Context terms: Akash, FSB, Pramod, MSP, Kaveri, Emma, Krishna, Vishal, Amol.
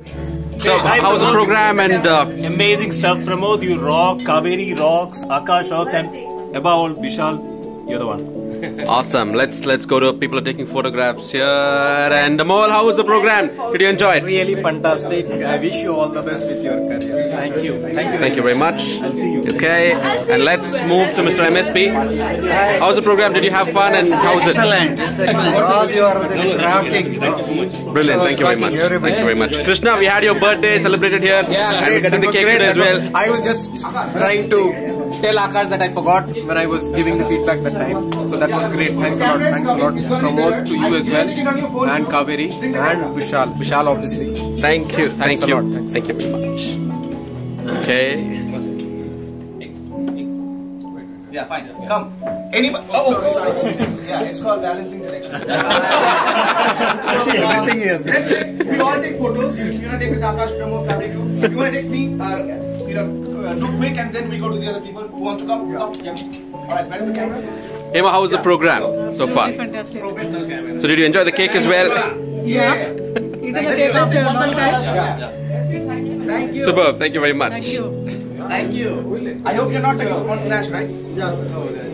So, how was the program and amazing stuff? Pramod, you rock. Kaveri rocks. Akash rocks, and above all, Vishal, you're the one. Awesome. Let's go to people are taking photographs here. And Amol, how was the program? Did you enjoy it? Really fantastic. I wish you all the best with your career. Thank you. Thank you very much. I'll see you. Okay. And let's move to Mr. MSP. How was the program? Did you have fun? And how was it? Excellent. Brilliant. Thank you very much. Thank you very much. Krishna, we had your birthday celebrated here. Yeah, and we got the cake today as well. I was just trying to tell Akash that I forgot when I was giving the feedback that time. So that was great. Thanks a lot. Thanks a lot. Pramod, to you as well. And Kaveri. And Vishal. Vishal, obviously. Thank you. Thank you. Thank you very much. Okay. Yeah, fine. Yeah. Come. Anybody? Oh, sorry. Yeah, it's called balancing connection. Everything is. Let's. We all take photos. If you wanna take with Akash, Pramod, Kaveri, you. If you wanna take me, do quick, and then we go to the other people who want to come. Come. Yeah. All right. Where's the camera? Emma, how was the program so far? Fantastic. So did you enjoy the cake as well? Yeah. Eating the cake after a long time. Yeah. Thank you. Superb. Thank you very much. Thank you. I hope you're not on flash, right? Yes.